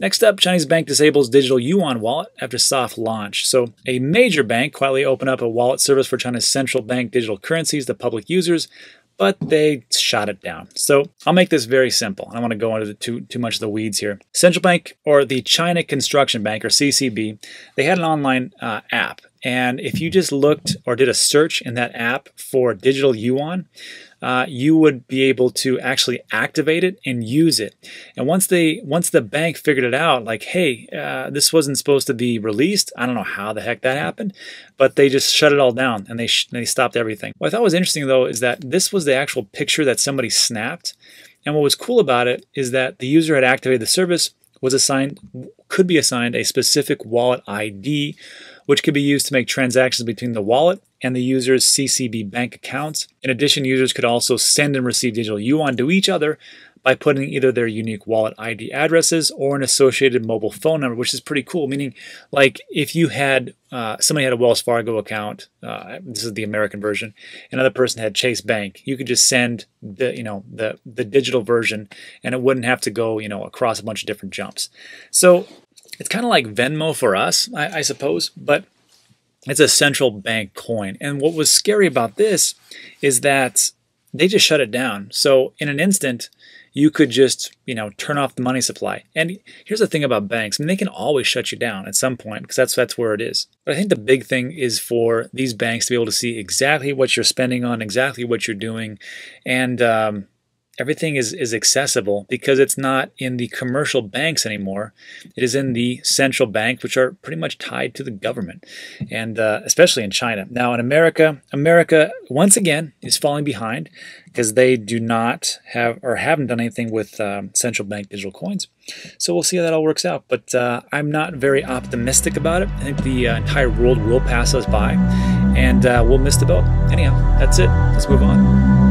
Next up, Chinese bank disables digital yuan wallet after soft launch. So a major bank quietly opened up a wallet service for China's central bank digital currencies to public users, but they shot it down. So I'll make this very simple. I don't want to go into too much of the weeds here. Central Bank, or the China Construction Bank, or CCB, they had an online app. And if you just looked or did a search in that app for digital yuan, you would be able to actually activate it and use it. And once the bank figured it out, like, hey, this wasn't supposed to be released. I don't know how the heck that happened, but they just shut it all down and they stopped everything. What I thought was interesting, though, is that this was the actual picture that somebody snapped. And what was cool about it is that the user had activated the service, could be assigned a specific wallet ID, which could be used to make transactions between the wallet and the user's CCB bank accounts. In addition, users could also send and receive digital yuan to each other by putting either their unique wallet ID addresses or an associated mobile phone number, which is pretty cool. Meaning, like, if you had somebody had a Wells Fargo account, this is the American version, another person had Chase Bank, you could just send the digital version, and it wouldn't have to go across a bunch of different jumps. So it's kind of like Venmo for us, I suppose, but it's a central bank coin. And what was scary about this is that they just shut it down. So in an instant, you could just, turn off the money supply. And here's the thing about banks. I mean, they can always shut you down at some point because that's where it is. But I think the big thing is for these banks to be able to see exactly what you're spending on, exactly what you're doing. And everything is accessible because it's not in the commercial banks anymore. It is in the central banks, which are pretty much tied to the government, and especially in China. Now in America once again is falling behind because they do not have or haven't done anything with central bank digital coins. So we'll see how that all works out. But I'm not very optimistic about it. I think the entire world will pass us by, and we'll miss the boat. Anyhow, that's it. Let's move on.